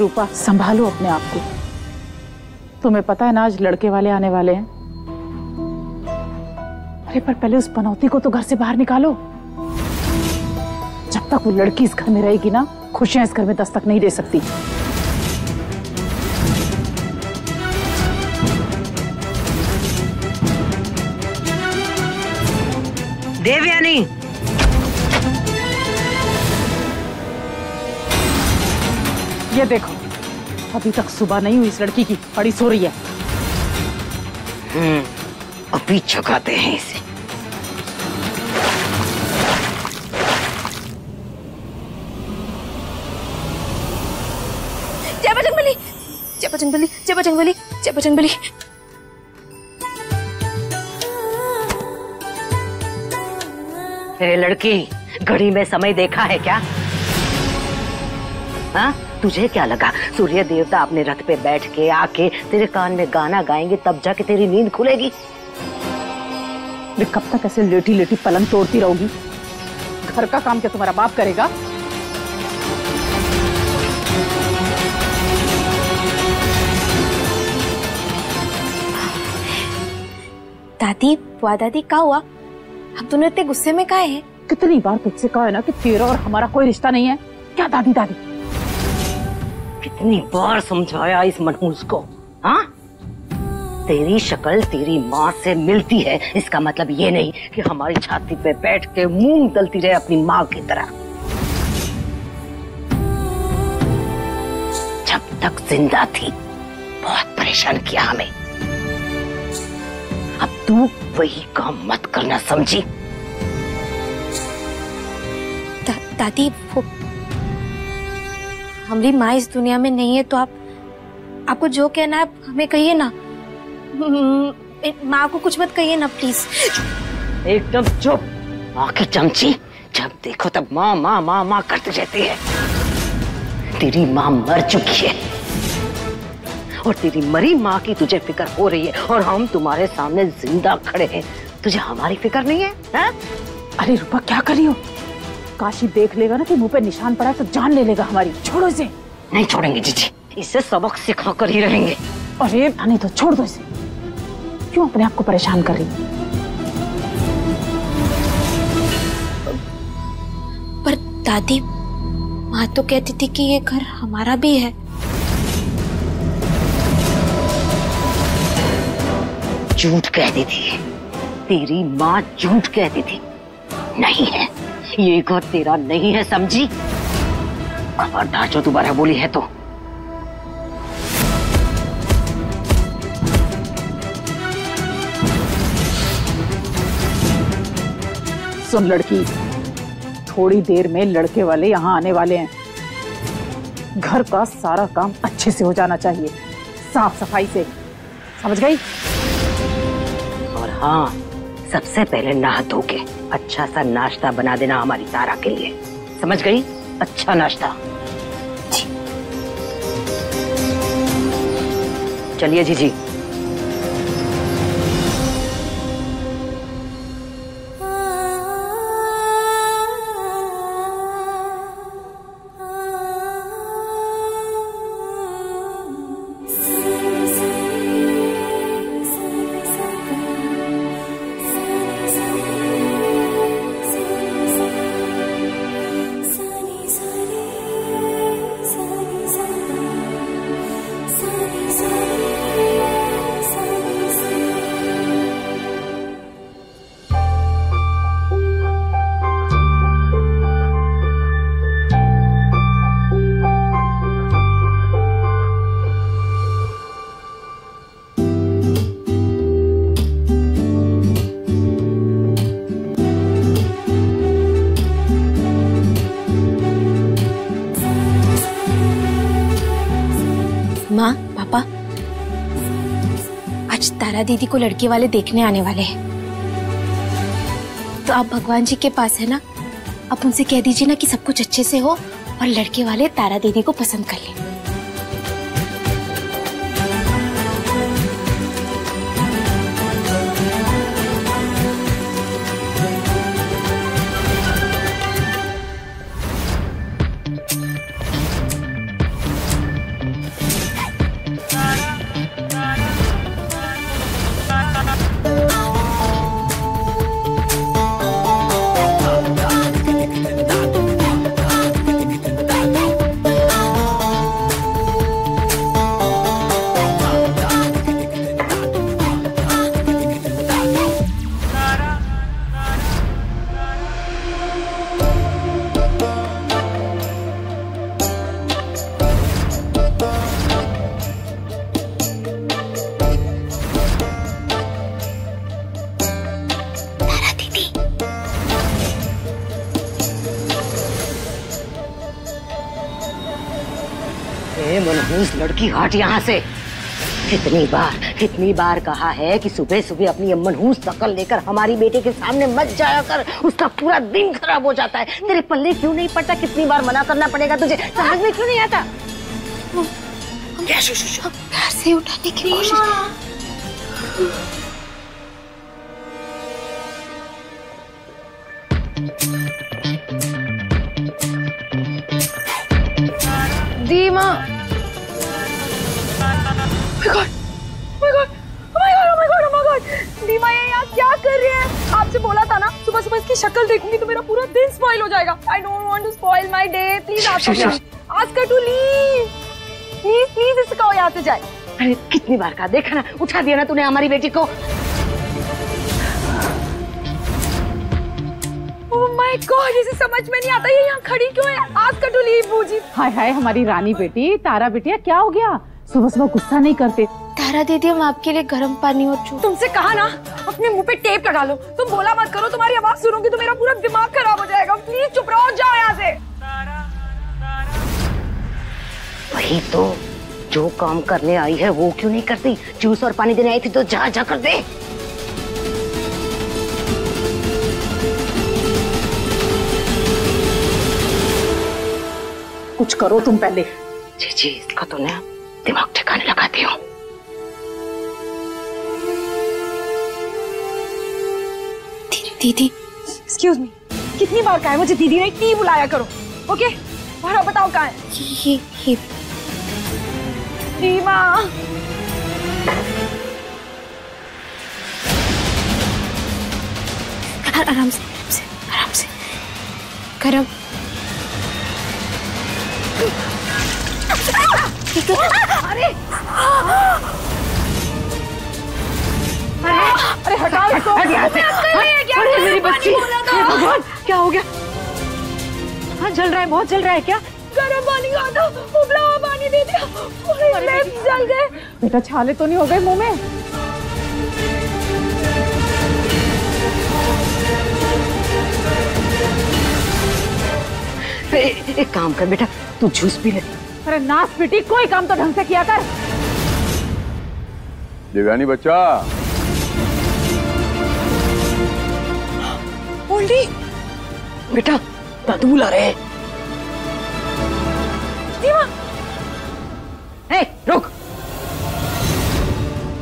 रूपा, संभालो अपने आप को। तुम्हें पता है ना आज लड़के वाले आने वाले हैं। अरे पर पहले उस पनौती को तो घर से बाहर निकालो। जब तक वो लड़की इस घर में रहेगी ना, खुशियां इस घर में दस्तक नहीं दे सकती। देवयानी, ये देखो, अभी तक सुबह नहीं हुई इस लड़की की, पड़ी सो रही है। अभी जगाते हैं इसे। जय बजरंगबली, जय बजरंगबली, जय बजरंगबली, जय बजरंगबली। अरे लड़की, घड़ी में समय देखा है क्या? हाँ, तुझे क्या लगा सूर्य देवता अपने रथ पे बैठ के आके तेरे कान में गाना गाएंगे तब जाके तेरी नींद खुलेगी? मैं कब तक ऐसे लेटी लेटी पलंग तोड़ती रहूंगी? घर का काम क्या तुम्हारा बाप करेगा? दादी, बुआ दादी, क्या हुआ? अब तुमने इतने गुस्से में काहे है? कितनी बार तुझसे कहा है ना कि तेरा और हमारा कोई रिश्ता नहीं है? क्या दादी दादी? कितनी बार समझाया इस मनहूस को? हाँ, तेरी शक्ल तेरी माँ से मिलती है, इसका मतलब ये नहीं कि हमारी छाती पे बैठ के मूंग दलती रहे अपनी माँ की तरह। जब तक जिंदा थी बहुत परेशान किया हमें। अब तू वही काम मत करना, समझी? दादी, हमारी माँ इस दुनिया में नहीं है तो आपको जो कहना है हमें कहिए ना। माँ को कुछ मत कहिए ना, प्लीज। एकदम चुप। माँ की चमची, जब देखो तब माँ माँ माँ माँ करती रहती है। तेरी माँ मर चुकी है और तेरी मरी माँ की तुझे फिक्र हो रही है, और हम तुम्हारे सामने जिंदा खड़े हैं, तुझे हमारी फिक्र नहीं है, है? अरे रूपा, क्या कर रही हो? काशी देख लेगा ना कि मुंह पे निशान पड़ा है तो जान ले लेगा हमारी। छोड़ो इसे। नहीं छोड़ेंगे जीजी, इसे सबक सिखा कर ही रहेंगे। अरे नहीं तो छोड़ दो इसे। क्यों अपने आप को परेशान कर रही है? पर दादी, माँ तो कहती थी कि ये घर हमारा भी है। झूठ कहती थी तेरी माँ, झूठ कहती थी। नहीं है ये घर, तेरा नहीं है, समझी? खबरदार जो दोबारा बोली है तो। सुन लड़की, थोड़ी देर में लड़के वाले यहाँ आने वाले हैं। घर का सारा काम अच्छे से हो जाना चाहिए, साफ सफाई से, समझ गई? और हाँ, सबसे पहले नहा धो के अच्छा सा नाश्ता बना देना हमारी तारा के लिए, समझ गई? अच्छा नाश्ता। चलिए जीजी। माँ, पापा, आज तारा दीदी को लड़के वाले देखने आने वाले हैं। तो आप भगवान जी के पास है ना, आप उनसे कह दीजिए ना कि सब कुछ अच्छे से हो और लड़के वाले तारा दीदी को पसंद कर लें। मनहूस लड़की हट यहाँ से। कितनी बार कहा है कि सुबह सुबह अपनी मनहूस शक्ल लेकर हमारी बेटे के सामने मत जाया कर, उसका पूरा दिन खराब हो जाता है। तेरे पल्ले क्यों नहीं पड़ता? कितनी बार मना करना पड़ेगा तुझे, समझ में क्यों नहीं आता? प्यार से उठाने की कोशिश। शक्ल देखूंगी तो मेरा पूरा दिन स्पॉइल हो जाएगा। I don't want to spoil my day. Please ask her to leave. Please please इसको कहो यहाँ से जाए। अरे कितनी बार कहा, देखा ना, उठा दिया ना तूने हमारी बेटी को। Oh my God, इसे समझ में नहीं आता ये यहाँ खड़ी क्यों है। Ask her to leave, बूजी। हाय हाय हमारी रानी बेटी, तारा बेटिया क्या हो गया? सुबह सुबह गुस्सा नहीं करते। तारा दीदी हम आपके लिए गर्म पानी और चूर। तुमसे कहा ना अपने मुंह पे टेप लगा लो, तुम बोला मत करो। तुम्हारी आवाज सुनूंगी तो मेरा पूरा दिमाग खराब हो जाएगा। प्लीज चुप रहो, जाओ यहाँ से। वही तो, जो काम करने आई है वो क्यों नहीं करती? जूस और पानी देने आई थी तो जा जा कर दे। कुछ करो तुम पहले। जी, इसका तो ना दिमाग ठिकाने लगाती हूँ। दीदी, एक्सक्यूज मी, कितनी बार कहा है मुझे दीदी नहीं टी बुलाया करो, ओके? और अब बताओ कहाँ है? ये। रीमा। आराम से, गरम। अरे अरे हटाओ इसको। मेरी बच्ची, भगवान क्या हो गया? हाँ जल रहा है, बहुत जल रहा है। क्या गर्म पानी का था, उबला हुआ पानी दे दिया, पूरे लैंप जल गए। बेटा छाले तो नहीं हो गए मुंह में? एक काम कर बेटा, तू जूस पी ले। अरे नास बेटी, कोई काम तो ढंग से किया कर। देवयानी बच्चा, बेटा दादू बुला रहे हैं। रुक,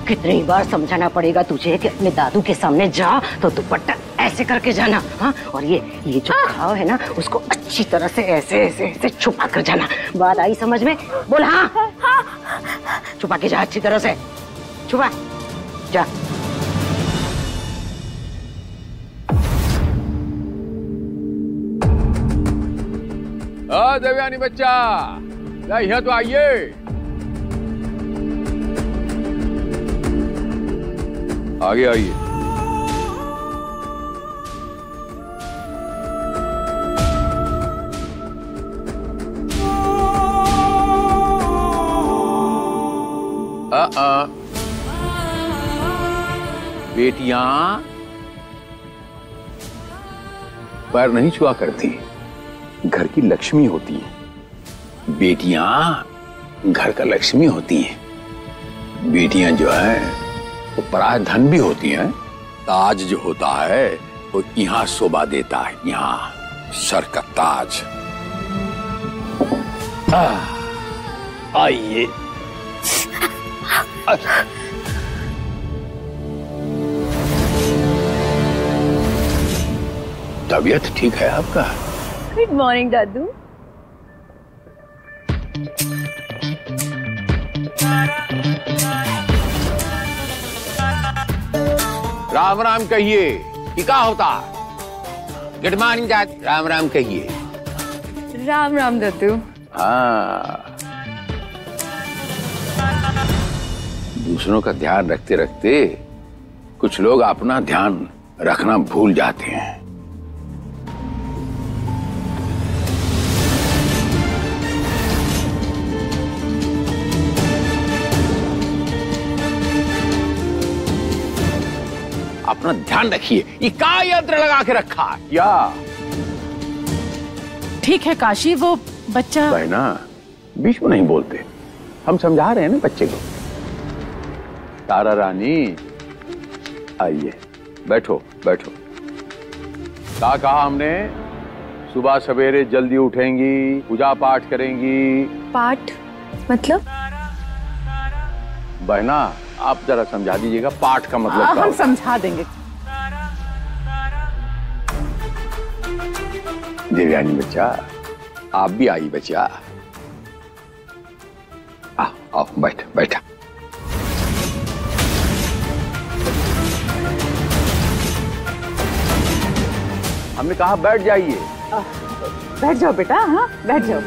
कितनी बार समझाना पड़ेगा तुझे कि अपने दादू के सामने जा तो दुपट्टा ऐसे करके जाना। हाँ, और ये जो घाव है ना उसको अच्छी तरह से ऐसे छुपा कर जाना। बात आई समझ में? बोल हाँ। छुपा के जा, अच्छी तरह से छुपा जा। देवयानी बच्चा यहाँ तो आइए। आगे आइए। बेटियां पैर नहीं छुआ करती, घर की लक्ष्मी होती है। बेटियां घर का लक्ष्मी होती हैं, बेटियां जो है वो पराय धन भी होती हैं। ताज जो होता है वो यहाँ शोभा देता है, यहाँ सर का ताज। आइए तबीयत ठीक है आपका? गुड मॉर्निंग दादू। राम राम कहिए कि क्या होता? गुड मॉर्निंग दादू, राम राम कहिए। राम राम दादू। हाँ, दूसरों का ध्यान रखते रखते कुछ लोग अपना ध्यान रखना भूल जाते हैं। अपना ध्यान रखिए। ये का यंत्र लगा के रखा? या ठीक है काशी, वो बच्चा भाई ना, बीच में नहीं बोलते, हम समझा रहे हैं ना बच्चे को। तारा रानी आइए, बैठो बैठो। क्या कहा हमने? सुबह सवेरे जल्दी उठेंगी, पूजा पाठ करेंगी। पाठ मतलब? बहना आप जरा समझा दीजिएगा, पाठ का मतलब क्या? हम समझा देंगे। देवयानी बच्चा, आप भी आई बच्चा। आओ बैठ बैठा। हमने कहा बैठ जाइए। बैठ जाओ बेटा। हाँ बैठ जाओ।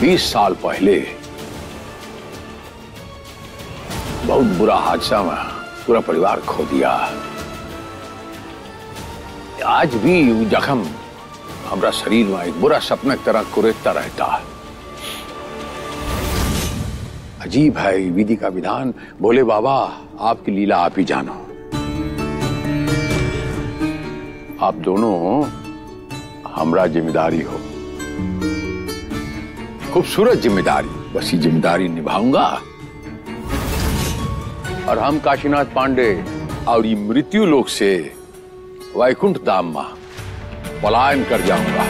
बीस साल पहले बहुत बुरा हादसा में पूरा परिवार खो दिया। आज भी वो जख्म हमारा शरीर में एक बुरा सपने की तरह कुरेदता रहता है। अजीब है विधि का विधान। बोले बाबा आपकी लीला आप ही जानो। आप दोनों हमारा जिम्मेदारी हो, खूबसूरत जिम्मेदारी। बस ये जिम्मेदारी निभाऊंगा और हम काशीनाथ पांडे और ये मृत्यु लोक से वैकुंठ धाम में पलायन कर जाऊंगा।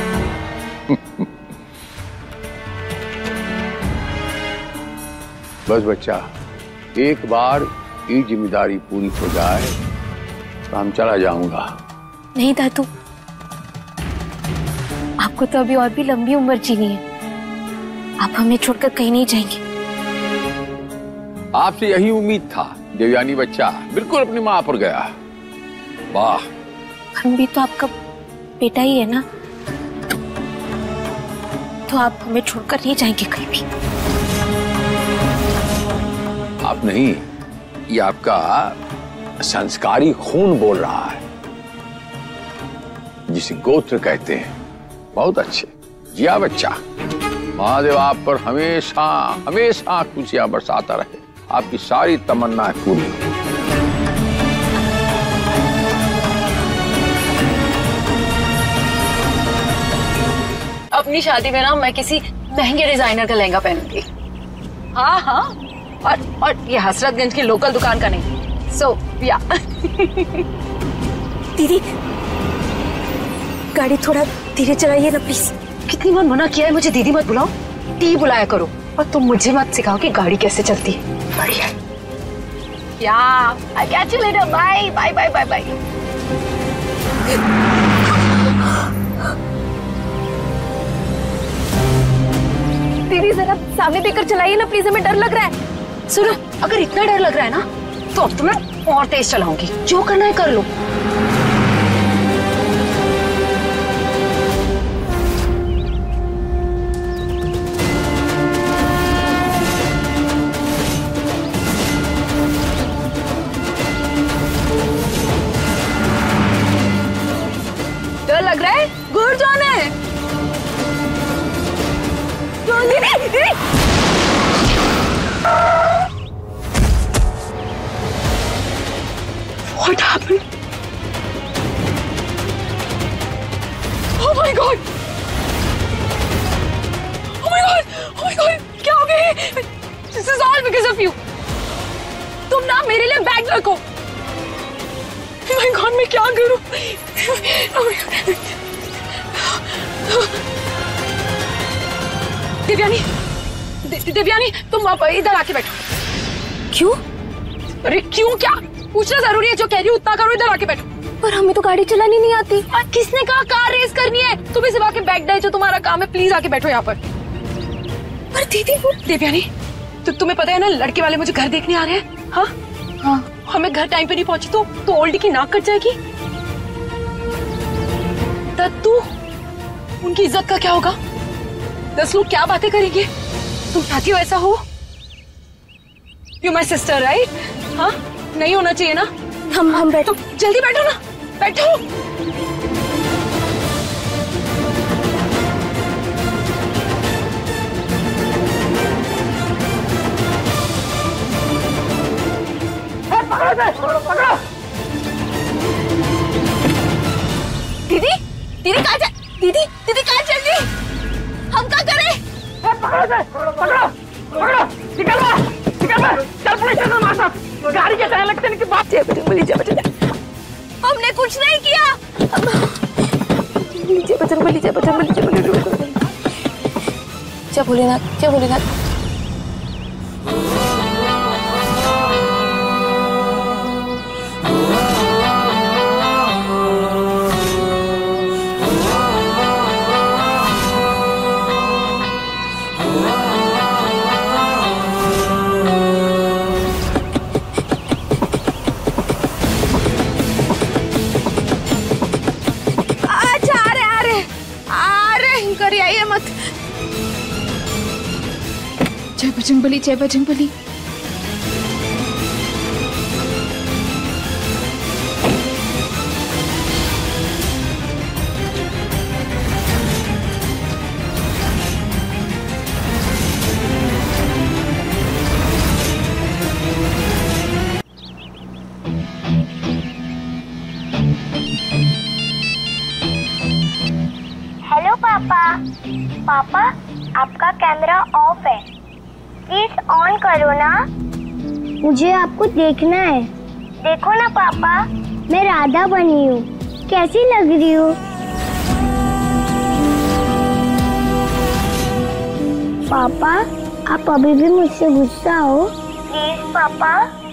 बस बच्चा, एक बार ये जिम्मेदारी पूरी हो जाए तो हम चला जाऊंगा। नहीं दादू, आपको तो अभी और भी लंबी उम्र जीनी है, आप हमें छोड़कर कहीं नहीं जाएंगे। आपसे यही उम्मीद था देवयानी बच्चा, बिल्कुल अपनी माँ पर गया। वाह, हम भी तो आपका बेटा ही है ना, तो आप हमें छोड़कर नहीं जाएंगे कहीं भी। आप नहीं, ये आपका संस्कारी खून बोल रहा है, जिसे गोत्र कहते हैं। बहुत अच्छे जिया बच्चा, महादेव आप पर हमेशा हमेशा खुशियां बरसाता रहे, आपकी सारी तमन्नाएं पूरी हो। अपनी शादी में ना मैं किसी महंगे डिजाइनर का लहंगा पहनूंगी। हाँ, और ये हसरतगंज की लोकल दुकान का नहीं। सो या दीदी, गाड़ी थोड़ा धीरे चलाइए ना प्लीज। कितनी बार मना किया है मुझे दीदी मत बुलाओ, टी बुलाया करो। और तुम मुझे मत सिखाओ कि गाड़ी कैसे चलती है। बढ़िया या, I catch you later, bye bye bye bye bye. दीदी जरा सामने देखकर चलाइए ना प्लीज, हमें डर लग रहा है। सुनो, अगर इतना डर लग रहा है ना तो अब तुम्हें और तेज चलाऊंगी, जो करना है कर लो। What happened? Oh my God! Oh my God! Oh my God! क्या हो गया? This is all because of you. तुम ना मेरे लिए बैग रखो. Oh my God! मैं क्या करूँ? Oh my God! Devyani, Devyani, तुम इधर आके बैठो. क्यों? अरे क्यों क्या? पूछना जरूरी है. जो कह रही हूँ उतना करो. इधर आके बैठो. पर हमें तो गाड़ी चलानी नहीं आती. किसने कहा कार रेस करनी है? तुम्हें सिर्फ आके बैठ जाए जो तुम्हारा काम है. प्लीज आके बैठो यहाँ पर. दीदी देवयानी, तो तुम्हें पता है ना लड़के वाले मुझे घर देखने आ रहे हैं. हाँ हाँ, हमें घर टाइम पे नहीं पहुंची तो ओल्डी की नाक कट जाएगी. दत्तू, उनकी इज्जत का क्या होगा? 10 लोग क्या बातें करेंगे? तुम चाहती हो ऐसा हो? You my sister right? हाँ, नहीं होना चाहिए ना. हम बैठो. तो जल्दी बैठो ना. बैठो. दीदी, दीदी कहाँ जा? दीदी, दीदी कहाँ चल रही? हम क्या करें? पकड़ो, पकड़ो, पकड़ो. निकलवा, निकलवा. चल पुलिस स्टेशन हमारे साथ. गाड़ी के टायर लगते हैं कि बात. हमने कुछ नहीं किया. क्या बोले ना, क्या बोले ना. बजरंगबली, जय बजरंगबली. हेलो पापा. पापा, आपका कैमरा ऑफ है. प्लीज ऑन करो ना. मुझे आपको देखना है. देखो ना पापा, मैं राधा बनी हूँ. कैसी लग रही हूँ? पापा, आप अभी भी मुझसे गुस्सा हो? प्लीज पापा,